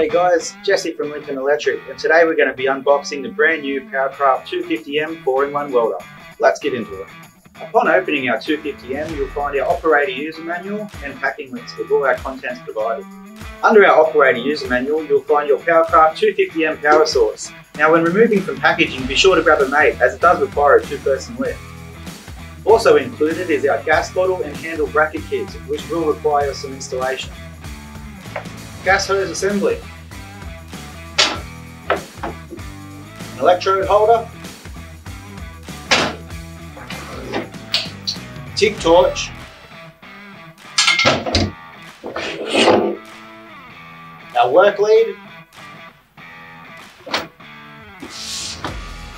G'day guys, Jesse from Lincoln Electric, and today we're going to be unboxing the brand new Powercraft 250M 4-in-1 welder. Let's get into it. Upon opening our 250M, you'll find our operator user manual and packing links with all our contents provided. Under our operator user manual, you'll find your Powercraft 250M power source. Now when removing from packaging, be sure to grab a mate as it does require a two-person lift. Also included is our gas bottle and handle bracket kits, which will require some installation. Gas hose assembly, an electrode holder, TIG torch, our work lead,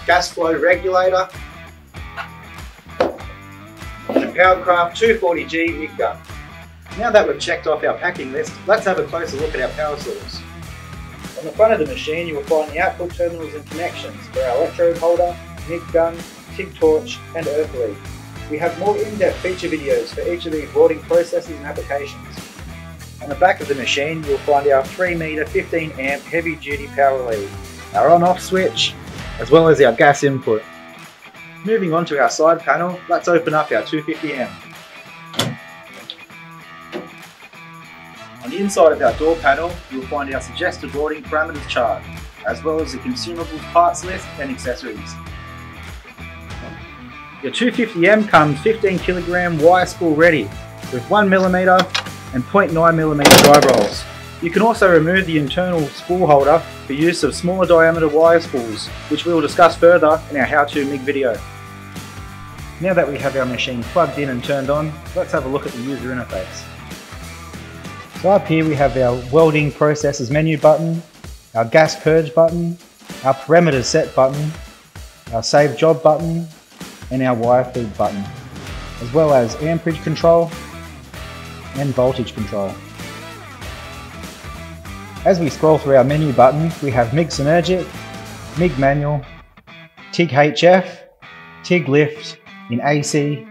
gas flow regulator, and a Powercraft 240G MIG gun. Now that we've checked off our packing list, let's have a closer look at our power source. On the front of the machine you will find the output terminals and connections for our electrode holder, MIG gun, TIG torch and earth lead. We have more in-depth feature videos for each of these welding processes and applications. On the back of the machine you'll find our 3 meter 15 amp heavy duty power lead, our on-off switch, as well as our gas input. Moving on to our side panel, let's open up our 250M. On the inside of our door panel, you'll find our suggested welding parameters chart, as well as the consumable parts list and accessories. Your 250M comes 15 kg wire spool ready, with 1 mm and 0.9 mm drive rolls. You can also remove the internal spool holder for use of smaller diameter wire spools, which we will discuss further in our how-to MIG video. Now that we have our machine plugged in and turned on, let's have a look at the user interface. So up here we have our welding processes menu button, our gas purge button, our parameters set button, our save job button and our wire feed button, as well as amperage control and voltage control. As we scroll through our menu button we have MIG Synergic, MIG Manual, TIG HF, TIG Lift in AC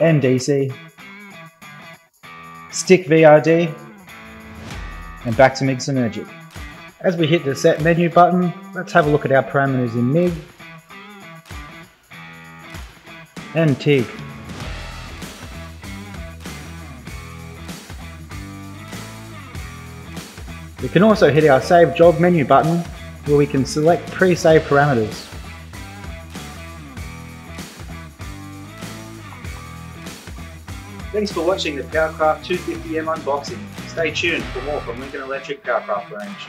and DC, Stick VRD, and back to MIG Synergic. As we hit the set menu button, let's have a look at our parameters in MIG and TIG. We can also hit our Save Job menu button where we can select pre-save parameters. Thanks for watching the Powercraft 250M unboxing. Stay tuned for more from Lincoln Electric Powercraft range.